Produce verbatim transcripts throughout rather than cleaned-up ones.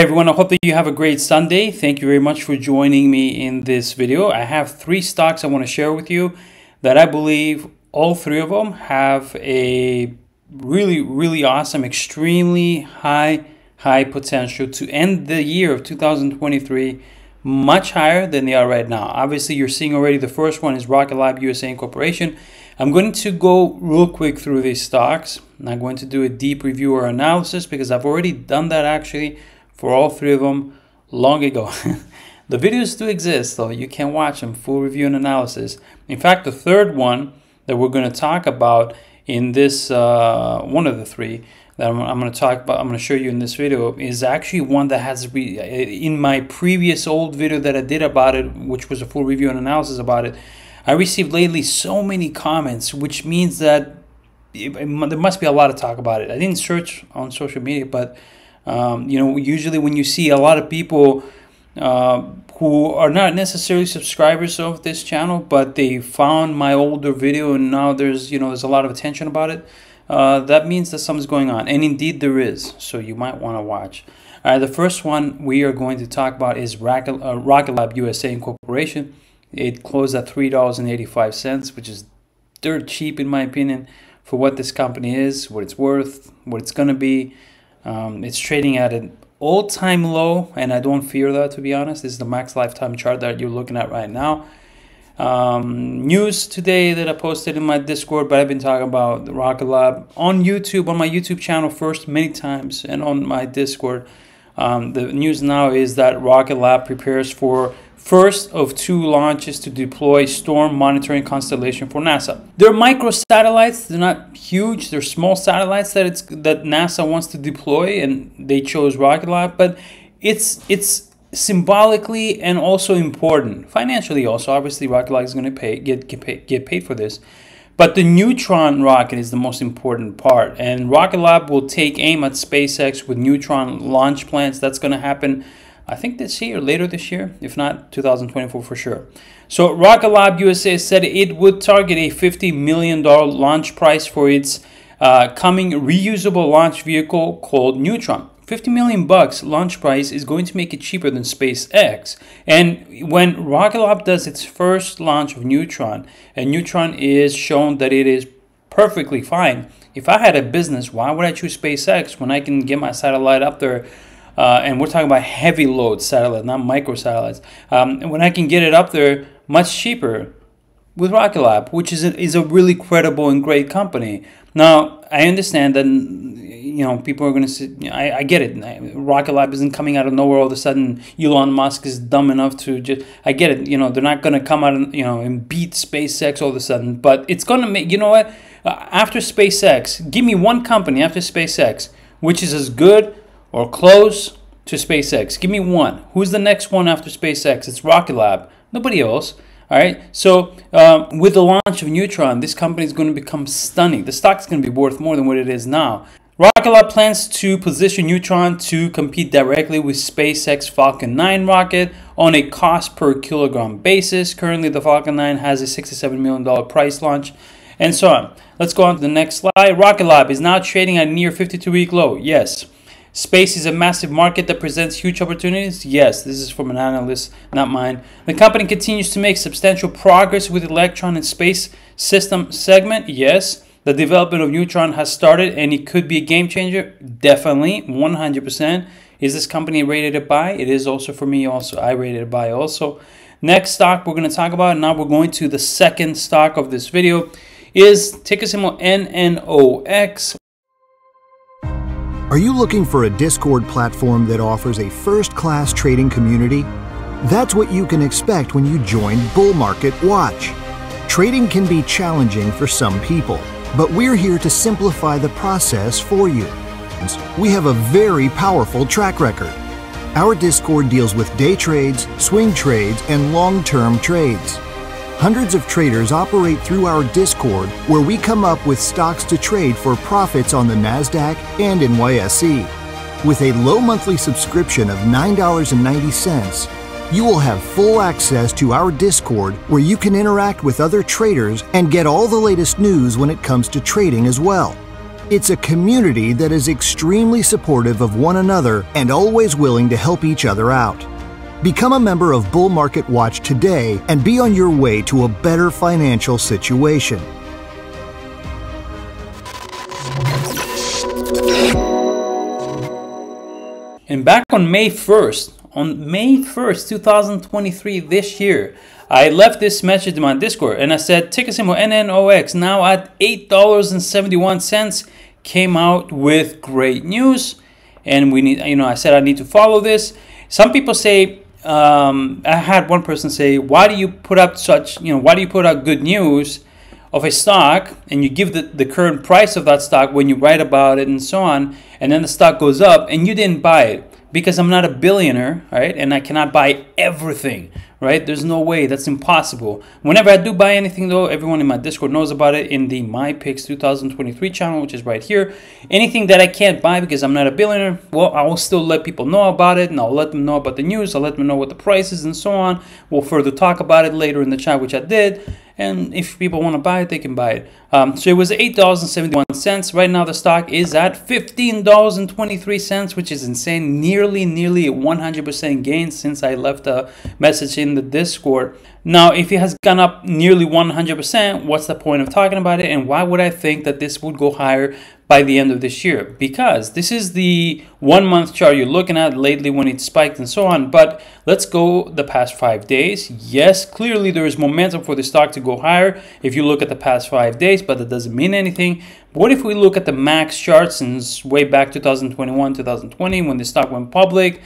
right, everyone, I hope that you have a great Sunday. Thank you very much for joining me in this video. I have three stocks I want to share with you that I believe all three of them have a really, really awesome, extremely high, high potential to end the year of two thousand twenty-three much higher than they are right now. Obviously, you're seeing already the first one is Rocket Lab U S A Incorporation. I'm going to go real quick through these stocks. I'm not going to do a deep review or analysis because I've already done that actually for all three of them long ago. The videos do exist though. You can watch them, full review and analysis. In fact, the third one that we're going to talk about in this, uh, one of the three that I'm, I'm going to talk about, I'm going to show you in this video is actually one that has, re in my previous old video that I did about it, which was a full review and analysis about it, I received lately so many comments, which means that it, it, there must be a lot of talk about it. I didn't search on social media, but um, you know, usually when you see a lot of people uh, who are not necessarily subscribers of this channel, but they found my older video and now there's, you know, there's a lot of attention about it. Uh, that means that something's going on, and indeed there is, so you might want to watch. All right, the first one we are going to talk about is Rocket, uh, Rocket Lab U S A Incorporation. It closed at three dollars and eighty-five cents, which is dirt cheap in my opinion for what this company is, what it's worth, what it's going to be. Um, it's trading at an all-time low, and I don't fear that, to be honest. This is the max lifetime chart that you're looking at right now. Um, news today that I posted in my Discord, but I've been talking about the Rocket Lab on YouTube, on my YouTube channel first many times, and on my Discord. Um, the news now is that Rocket Lab prepares for first of two launches to deploy storm monitoring constellation for NASA. They're micro satellites, they're not huge, they're small satellites that it's that NASA wants to deploy, and they chose Rocket Lab, but it's it's symbolically and also important financially. Also, obviously, Rocket Lab is going to pay get get paid, get paid for this, but the Neutron rocket is the most important part. And Rocket Lab will take aim at SpaceX with Neutron launch plans. That's going to happen, I think, this year, later this year, if not two thousand twenty-four for sure. So Rocket Lab U S A said it would target a fifty million dollar launch price for its uh, coming reusable launch vehicle called Neutron. fifty million bucks launch price is going to make it cheaper than SpaceX. And when Rocket Lab does its first launch of Neutron, and Neutron is shown that it is perfectly fine. If I had a business, why would I choose SpaceX when I can get my satellite up there? Uh, and we're talking about heavy load satellites, not micro satellites. Um, and when I can get it up there much cheaper with Rocket Lab, which is a, is a really credible and great company. Now, I understand that, you know, people are going to say, I, I get it. Rocket Lab isn't coming out of nowhere all of a sudden. Elon Musk is dumb enough to just, I get it. You know, they're not going to come out and, you know, and beat SpaceX all of a sudden. But it's going to make, you know what? Uh, after SpaceX, give me one company after SpaceX, which is as good or close to SpaceX. Give me one. Who's the next one after SpaceX? It's Rocket Lab. Nobody else. All right, so um, with the launch of Neutron, this company is going to become stunning. The stock is going to be worth more than what it is now. Rocket Lab plans to position Neutron to compete directly with SpaceX Falcon nine rocket on a cost per kilogram basis. Currently, the Falcon nine has a sixty-seven million dollar price launch, and so on. Let's go on to the next slide. Rocket Lab is now trading at a near fifty-two week low. Yes. Space is a massive market that presents huge opportunities. Yes, this is from an analyst, not mine. The company continues to make substantial progress with electron and space system segment. Yes, the development of Neutron has started, and it could be a game changer. Definitely, one hundred percent. Is this company rated a buy? It is also for me also. I rated a buy also. Next stock we're going to talk about, and now we're going to the second stock of this video, is ticker symbol N N O X. Are you looking for a Discord platform that offers a first-class trading community? That's what you can expect when you join Bull Market Watch. Trading can be challenging for some people, but we're here to simplify the process for you. We have a very powerful track record. Our Discord deals with day trades, swing trades, and long-term trades. Hundreds of traders operate through our Discord, where we come up with stocks to trade for profits on the NASDAQ and N Y S E. With a low monthly subscription of nine dollars and ninety cents, you will have full access to our Discord, where you can interact with other traders and get all the latest news when it comes to trading as well. It's a community that is extremely supportive of one another and always willing to help each other out. Become a member of Bull Market Watch today and be on your way to a better financial situation. And back on May first, on May first, two thousand twenty-three, this year, I left this message to my Discord and I said, ticker symbol N N O X, now at eight dollars and seventy-one cents, came out with great news. And we need, you know, I said, I need to follow this. Some people say, um, I had one person say, why do you put up such, you know, why do you put out good news of a stock and you give the, the current price of that stock when you write about it and so on, and then the stock goes up and you didn't buy it? Because I'm not a billionaire, right? And I cannot buy everything, right? There's no way, that's impossible. Whenever I do buy anything though, everyone in my Discord knows about it in the My Picks two thousand twenty-three channel, which is right here. Anything that I can't buy because I'm not a billionaire, well, I will still let people know about it, and I'll let them know about the news, I'll let them know what the price is and so on. We'll further talk about it later in the chat, which I did. And if people want to buy it, they can buy it. Um, so it was eight dollars and seventy-one cents. Right now the stock is at fifteen dollars and twenty-three cents, which is insane. Nearly, nearly one hundred percent gain since I left a message in the Discord. Now, if it has gone up nearly one hundred percent, what's the point of talking about it? And why would I think that this would go higher by the end of this year? Because this is the one month chart you're looking at lately when it spiked and so on. But let's go the past five days. Yes, clearly there is momentum for the stock to go higher if you look at the past five days, but that doesn't mean anything. What if we look at the max chart since way back two thousand twenty-one, two thousand twenty, when the stock went public?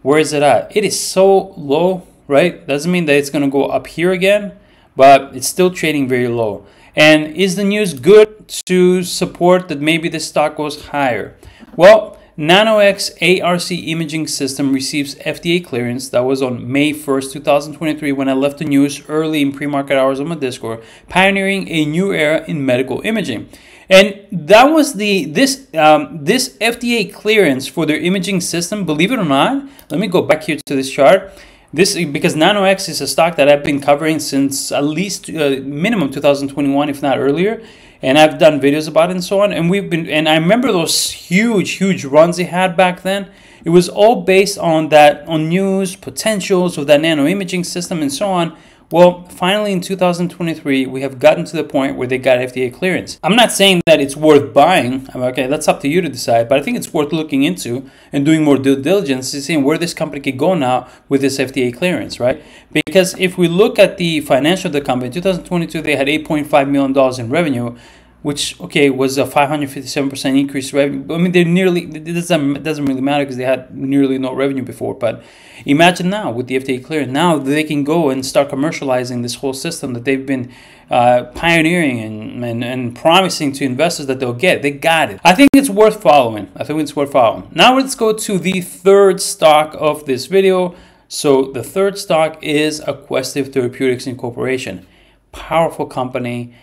Where is it at? It is so low, right? Doesn't mean that it's gonna go up here again, but it's still trading very low. And is the news good to support that maybe the stock goes higher? Well, Nano X A R C imaging system receives F D A clearance. That was on May first, two thousand twenty-three, when I left the news early in pre-market hours on my Discord, pioneering a new era in medical imaging. And that was the this um, this F D A clearance for their imaging system. Believe it or not, let me go back here to this chart. This, because Nano X is a stock that I've been covering since at least uh, minimum two thousand twenty-one, if not earlier, and I've done videos about it and so on. And we've been, and I remember those huge, huge runs they had back then. It was all based on that, on news, potentials of that nano imaging system and so on. Well, finally in two thousand twenty-three, we have gotten to the point where they got F D A clearance. I'm not saying that it's worth buying. I'm okay, that's up to you to decide, but I think it's worth looking into and doing more due diligence to see where this company could go now with this F D A clearance, right? Because if we look at the financial of the company, in two thousand twenty-two, they had eight point five million dollars in revenue, which, okay, was a five hundred fifty-seven percent increase revenue. I mean, they're nearly, it doesn't, it doesn't really matter because they had nearly no revenue before, but imagine now with the F D A clearance, now they can go and start commercializing this whole system that they've been uh, pioneering and, and, and promising to investors that they'll get. They got it. I think it's worth following. I think it's worth following. Now let's go to the third stock of this video. So the third stock is Aquestive Therapeutics Incorporation. Powerful company.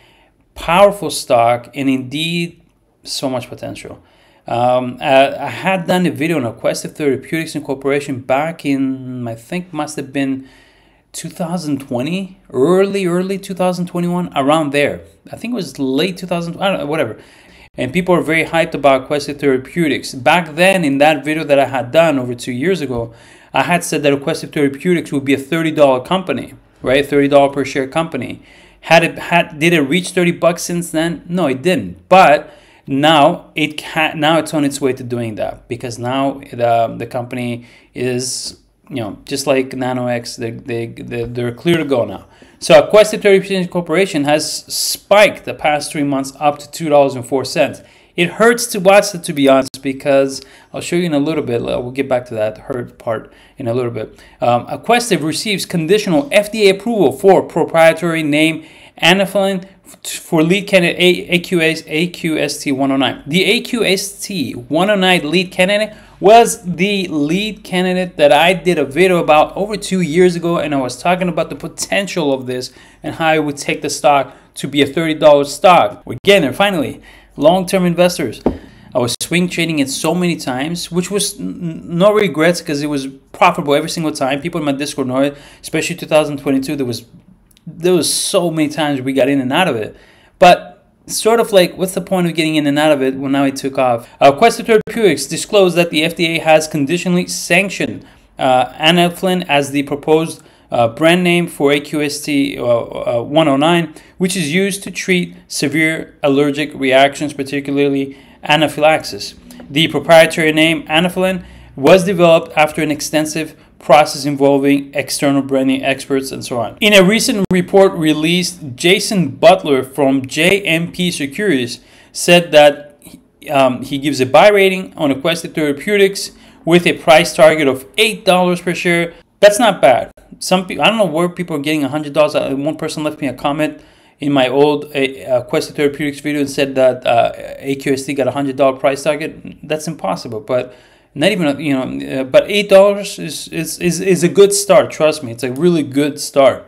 Powerful stock, and indeed so much potential. Um, I, I had done a video on Aquestive Therapeutics Incorporation back in, I think must have been two thousand twenty, early, early two thousand twenty-one, around there. I think it was late two thousand, I don't know, whatever. And people are very hyped about Aquestive Therapeutics. Back then, in that video that I had done over two years ago, I had said that Aquestive Therapeutics would be a thirty dollar company, right? thirty dollar per share company. Had it had did it reach thirty bucks since then? No, it didn't. But now it can, now it's on its way to doing that, because now the the company is, you know, just like Nano X, they they they're clear to go now. So Aquestive Therapeutics Corporation has spiked the past three months up to two dollars and four cents. It hurts to watch it, to be honest, because I'll show you in a little bit. We'll get back to that hurt part in a little bit. Um, Aquestive receives conditional F D A approval for proprietary name Anaphylin for lead candidate A Q S T one oh nine. The A Q S T one oh nine lead candidate was the lead candidate that I did a video about over two years ago, and I was talking about the potential of this and how it would take the stock to be a thirty dollar stock. We're getting there finally. Long-term investors. I was swing trading it so many times, which was no regrets because it was profitable every single time. People in my Discord know it, especially two thousand twenty-two. There was there was so many times we got in and out of it, but sort of like, what's the point of getting in and out of it? Well, now it took off. Aquestive Therapeutics disclosed that the F D A has conditionally sanctioned uh, Anaphylin as the proposed Uh, brand name for A Q S T one oh nine, which is used to treat severe allergic reactions, particularly anaphylaxis. The proprietary name Anaphylin was developed after an extensive process involving external branding experts and so on. In a recent report released, Jason Butler from J M P Securities said that um, he gives a buy rating on Aquestive Therapeutics with a price target of eight dollars per share. That's not bad. Some people, I don't know where people are getting one hundred dollars. One person left me a comment in my old Aquestive Therapeutics video and said that uh, A Q S T got a one hundred dollar price target. That's impossible, but not even, you know, uh, but eight dollars is, is, is, is a good start. Trust me, it's a really good start.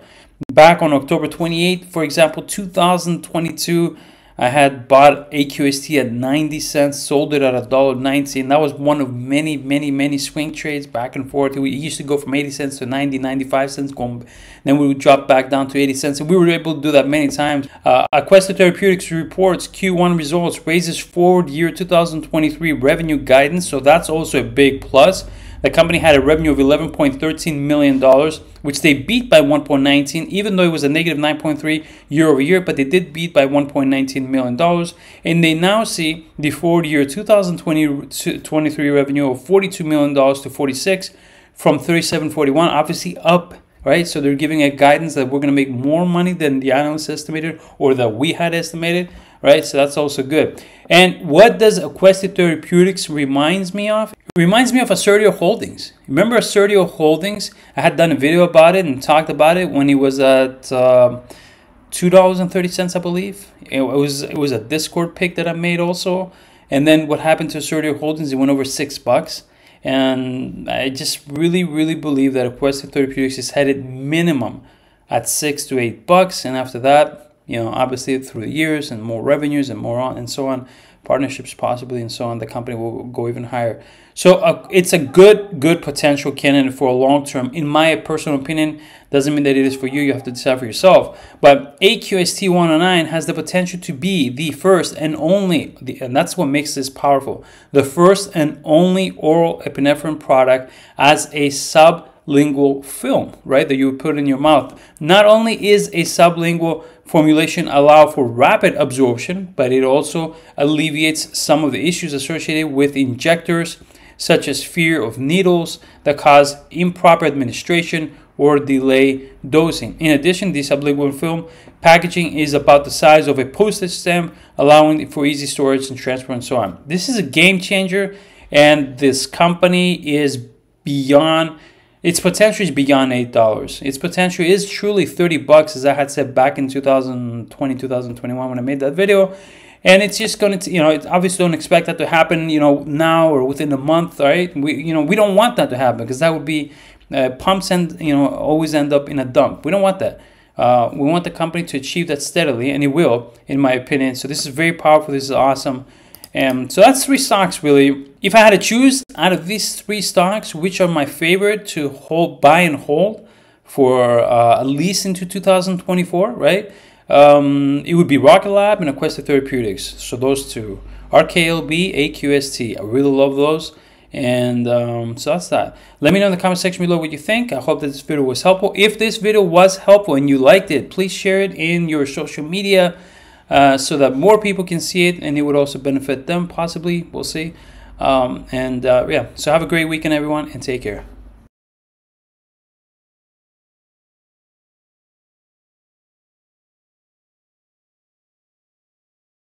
Back on October twenty-eighth, for example, two thousand twenty-two, I had bought A Q S T at ninety cents, sold it at a dollar ninety, and that was one of many, many, many swing trades back and forth. We used to go from eighty cents to ninety, ninety-five cents, going, then we would drop back down to eighty cents, and we were able to do that many times. Uh, Aquestive Therapeutics reports Q one results, raises forward year two thousand twenty-three revenue guidance, so that's also a big plus. The company had a revenue of eleven point one three million dollars, which they beat by one point one nine, even though it was a negative nine point three year over year, but they did beat by one point one nine million dollars. And they now see the forward year two thousand twenty-three revenue of forty-two million dollars to forty-six from thirty-seven forty-one, obviously up, right? So they're giving a guidance that we're going to make more money than the analysts estimated or that we had estimated, right? So that's also good. And what does Aquestive Therapeutics reminds me of? It reminds me of Astudio Holdings. Remember Astudio Holdings? I had done a video about it and talked about it when it was at uh, two dollars and thirty cents, I believe. It was it was a Discord pick that I made also. And then what happened to Astudio Holdings? It went over six bucks. And I just really, really believe that Aquestive Therapeutics is headed minimum at six to eight bucks, and after that, you know, obviously through the years and more revenues and more on and so on, partnerships possibly and so on, the company will go even higher. So uh, it's a good, good potential candidate for a long term. In my personal opinion, doesn't mean that it is for you. You have to decide for yourself. But A Q S T one oh nine has the potential to be the first and only, the, and that's what makes this powerful, the first and only oral epinephrine product as a sub sublingual film, right, that you would put in your mouth. Not only is a sublingual formulation allow for rapid absorption, but it also alleviates some of the issues associated with injectors, such as fear of needles that cause improper administration or delay dosing. In addition, the sublingual film packaging is about the size of a postage stamp, allowing for easy storage and transport and so on. This is a game changer, and this company is beyond its potential is beyond eight dollars. Its potential is truly thirty bucks, as I had said back in two thousand twenty, two thousand twenty-one when I made that video. And it's just going to, you know, it obviously don't expect that to happen, you know, now or within a month, right? We, you know, we don't want that to happen because that would be, uh, pumps and, you know, always end up in a dump. We don't want that. Uh, we want the company to achieve that steadily, and it will, in my opinion. So this is very powerful. This is awesome. Um, so that's three stocks really. If I had to choose out of these three stocks, which are my favorite to hold, buy and hold for uh, at least into two thousand twenty-four, right? Um, it would be Rocket Lab and Aquestive Therapeutics. So those two, R K L B, A Q S T. I really love those. And um, so that's that. Let me know in the comment section below what you think. I hope that this video was helpful. If this video was helpful and you liked it, please share it in your social media Uh, so that more people can see it, and it would also benefit them possibly. We'll see. Um, and uh, yeah, so have a great weekend, everyone, and take care.